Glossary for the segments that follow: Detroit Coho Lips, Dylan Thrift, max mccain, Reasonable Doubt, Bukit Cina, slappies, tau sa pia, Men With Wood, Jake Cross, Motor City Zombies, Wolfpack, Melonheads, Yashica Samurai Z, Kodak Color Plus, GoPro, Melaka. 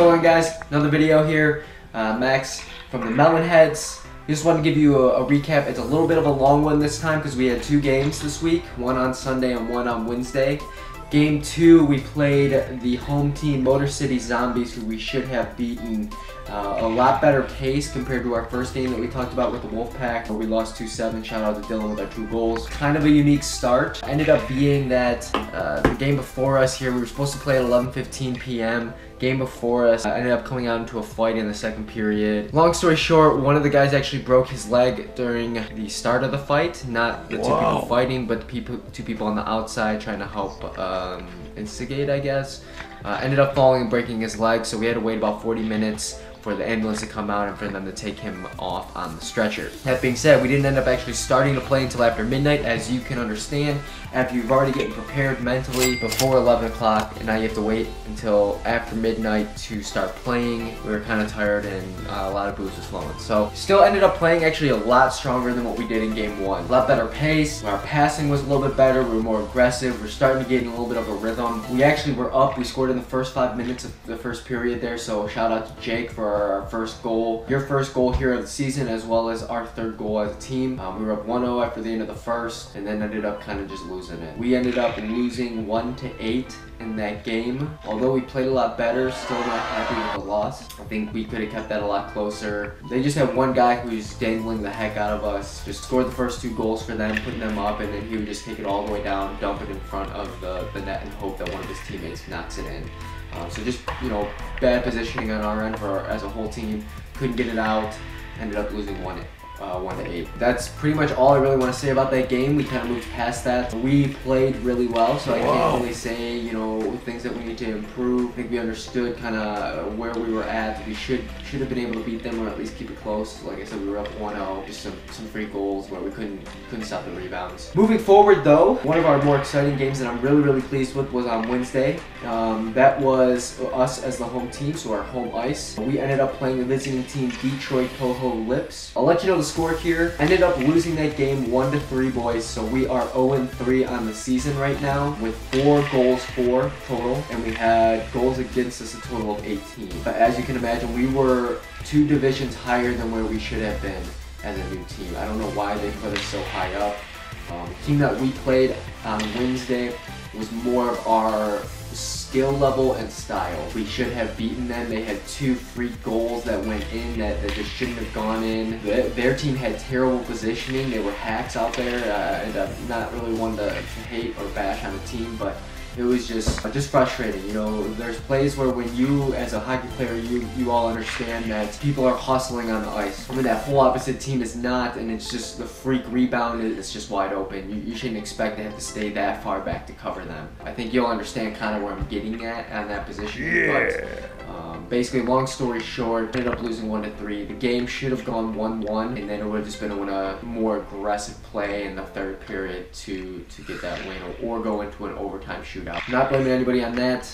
going, guys? Another video here. Max from the Melonheads. Just wanted to give you a recap. It's a little bit of a long one this time because we had two games this week, one on Sunday and one on Wednesday. Game 2, we played the home team, Motor City Zombies, who we should have beaten. A lot better pace compared to our first game that we talked about with the Wolfpack, where we lost 2-7. Shout out to Dylan with our 2 goals. Kind of a unique start. Ended up being that the game before us here, we were supposed to play at 11:15 p.m. Game before us, I ended up coming out into a fight in the second period. Long story short, one of the guys actually broke his leg during the start of the fight. Not the two people fighting, but the two people on the outside trying to help instigate, I guess. Ended up falling and breaking his leg, so we had to wait about 40 minutes for the ambulance to come out and for them to take him off on the stretcher. That being said, we didn't end up actually starting to play until after midnight, as you can understand, after you've already gotten prepared mentally before 11 o'clock, and now you have to wait until after midnight to start playing. We were kind of tired and a lot of booze was flowing. So, still ended up playing actually a lot stronger than what we did in game 1. A lot better pace, our passing was a little bit better, we were more aggressive, we're starting to get in a little bit of a rhythm. We actually were up, we scored in the first 5 minutes of the first period there, so shout out to Jake for our first goal, your first goal here of the season, as well as our 3rd goal as a team. We were up 1-0 after the end of the first, and then ended up kind of just losing it. We ended up losing 1-8 in that game. Although we played a lot better, still not happy with the loss. I think we could have kept that a lot closer. They just had one guy who was dangling the heck out of us, just scored the first 2 goals for them, putting them up, and then he would just take it all the way down, dump it in front of the net, and hope that one of his teammates knocks it in. So just, you know, bad positioning on our end for our, as a whole team. Couldn't get it out. Ended up losing 1-8. That's pretty much all I really want to say about that game. We kind of moved past that. We played really well, so I can't really say, you know, things that we need to improve. I think we understood kind of where we were at. We should have been able to beat them or at least keep it close. Like I said, we were up 1-0. Just some free goals where we couldn't stop the rebounds. Moving forward though, one of our more exciting games that I'm really pleased with was on Wednesday. That was us as the home team, so our home ice. We ended up playing the visiting team, Detroit Coho Lips. I'll let you know the score here. Ended up losing that game 1-3, boys, so we are 0-3 on the season right now with 4 goals for total, and we had goals against us a total of 18. But as you can imagine, we were 2 divisions higher than where we should have been as a new team. I don't know why they put us so high up. The team that we played on Wednesday was more of our skill level and style. We should have beaten them. They had 2 free goals that went in that just shouldn't have gone in. Their team had terrible positioning. They were hacks out there, and I'm not really one to hate or bash on the team, but it was just frustrating. You know, there's plays where when you, as a hockey player, you all understand that people are hustling on the ice. I mean, that whole opposite team is not, and it's just the freak rebound, it's just wide open. You shouldn't expect to have to stay that far back to cover them. I think you'll understand kind of where I'm getting at on that position. Yeah. But, basically, long story short, ended up losing 1-3. The game should have gone 1-1, and then it would have just been a more aggressive play in the third period to get that win or go into an overtime shootout. Not blaming anybody on that.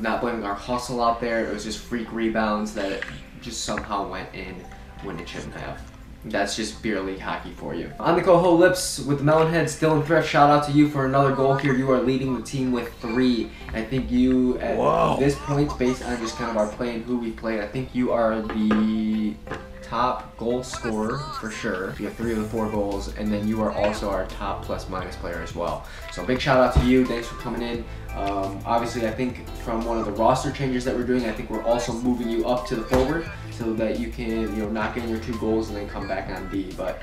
Not blaming our hustle out there. It was just freak rebounds that just somehow went in when it shouldn't have. That's just beer league hockey for you. On the Coho Lips with the Melonheads, Dylan Thrift, shout out to you for another goal here. You are leading the team with 3. I think you, at this point, based on just kind of our play and who we played, I think you are the top goal scorer for sure. You have 3 of the 4 goals, and then you are also our top plus-minus player as well. So big shout out to you. Thanks for coming in. Obviously, I think from one of the roster changes that we're doing, I think we're also moving you up to the forward so that you can, you know, knock in your 2 goals and then come back on D. But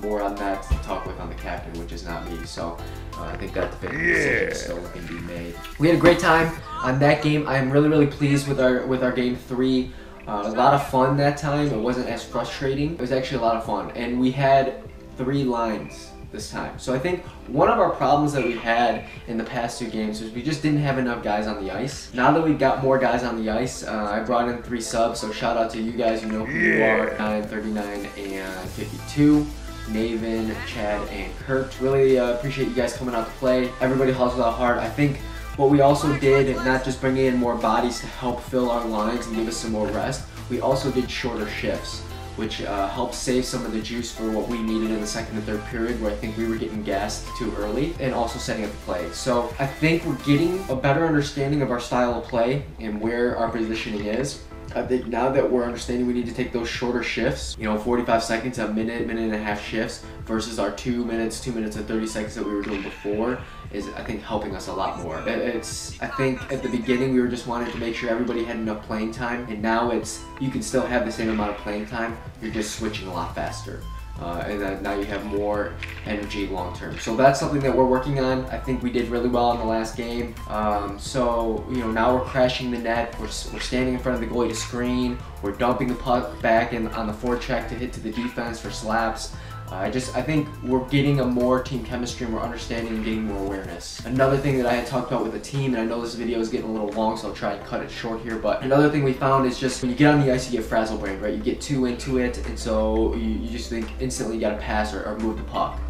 more on that to talk with on the captain, which is not me. So I think that's the decision still can be made. We had a great time on that game. I am really pleased with our game 3. A lot of fun that time. It wasn't as frustrating. It was actually a lot of fun, and we had 3 lines this time. So I think one of our problems that we had in the past 2 games was we just didn't have enough guys on the ice. Now that we've got more guys on the ice, I brought in 3 subs, so shout out to you guys. You know who you are. 9, 39, and 52. Naven, Chad, and Kurt. Really appreciate you guys coming out to play. Everybody hustled out hard. I think what we also did, not just bringing in more bodies to help fill our lines and give us some more rest, we also did shorter shifts. which helped save some of the juice for what we needed in the second and third period, where I think we were getting gassed too early, and also setting up the play. So I think we're getting a better understanding of our style of play and where our positioning is. I think now that we're understanding we need to take those shorter shifts, you know, 45 seconds, a minute, minute and a half shifts versus our 2 minutes, 2 minutes and 30 seconds that we were doing before, is I think helping us a lot more. It's, I think at the beginning we were just wanting to make sure everybody had enough playing time, and now it's, you can still have the same amount of playing time, you're just switching a lot faster. And then now you have more energy long term. So that's something that we're working on. I think we did really well in the last game. So, you know, now we're crashing the net. We're standing in front of the goalie to screen. We're dumping the puck back in, on the forecheck to hit to the defense for slaps. I think we're getting a more team chemistry, and we're understanding and getting more awareness. Another thing that I had talked about with the team, and I know this video is getting a little long, so I'll try and cut it short here, but another thing we found is just when you get on the ice, you get frazzle-brained, right? You get too into it, and so you just think instantly you gotta pass or move the puck.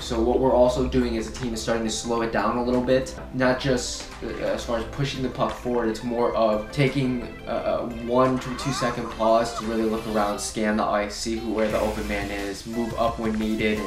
So what we're also doing as a team is starting to slow it down a little bit. Not just as far as pushing the puck forward, it's more of taking a 1 to 2 second pause to really look around, scan the ice, see where the open man is, move up when needed,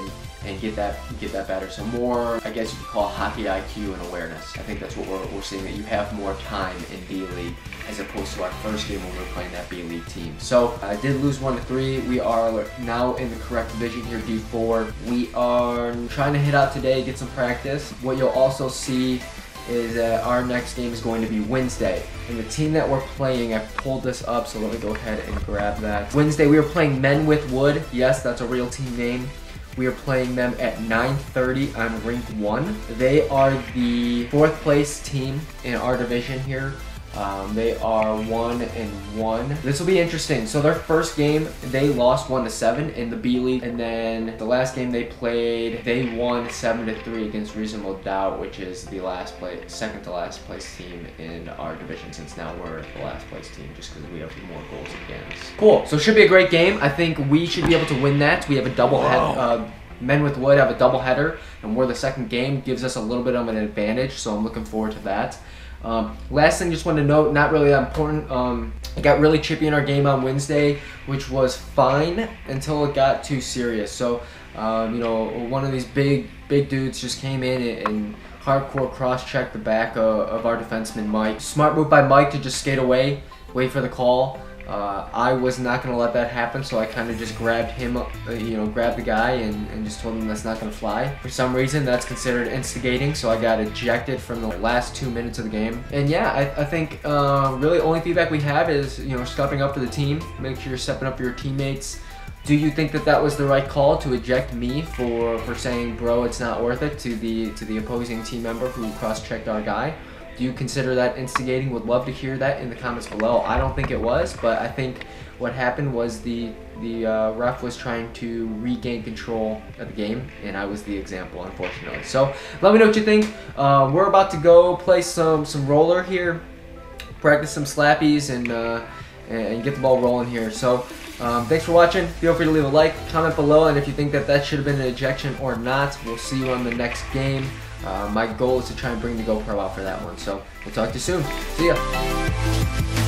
and get that better. So more, I guess you could call hockey IQ and awareness. I think that's what we're seeing, that you have more time in B-League as opposed to our first game when we were playing that B-League team. So I did lose 1-3. We are now in the correct division here, D4. We are trying to hit out today, get some practice. What you'll also see is that our next game is going to be Wednesday. And the team that we're playing, I pulled this up, so let me go ahead and grab that. Wednesday, we are playing Men With Wood. Yes, that's a real team name. We are playing them at 9:30 on Rink 1. They are the 4th place team in our division here. They are 1-1. This will be interesting. So their first game, they lost 1-7 in the B League, and then the last game they played, they won 7-3 against Reasonable Doubt, which is the last place, second to last place team in our division. Since now we're the last place team, just because we have more goals against. Cool. So it should be a great game. I think we should be able to win that. We have a double head. Men With Wood have a double header, and we're the second game, gives us a little bit of an advantage. So I'm looking forward to that. Last thing, just want to note, not really that important, it got really chippy in our game on Wednesday, which was fine until it got too serious. So, you know, one of these big dudes just came in and hardcore cross-checked the back of our defenseman, Mike. Smart move by Mike to just skate away, wait for the call. I was not going to let that happen, so I kind of just grabbed him, you know, grabbed the guy and just told him that's not going to fly. For some reason, that's considered instigating, so I got ejected from the last 2 minutes of the game. And yeah, I think really only feedback we have is, you know, stepping up to the team, make sure you're stepping up for your teammates. Do you think that that was the right call to eject me for saying, bro, it's not worth it, to the opposing team member who cross-checked our guy? Do you consider that instigating? Would love to hear that in the comments below. I don't think it was, but I think what happened was the ref was trying to regain control of the game, and I was the example, unfortunately. So let me know what you think. We're about to go play some roller here, practice some slappies, and get the ball rolling here. So thanks for watching. Feel free to leave a like, comment below, and if you think that that should have been an ejection or not. We'll see you on the next game. My goal is to try and bring the GoPro out for that one. So we'll talk to you soon. See ya.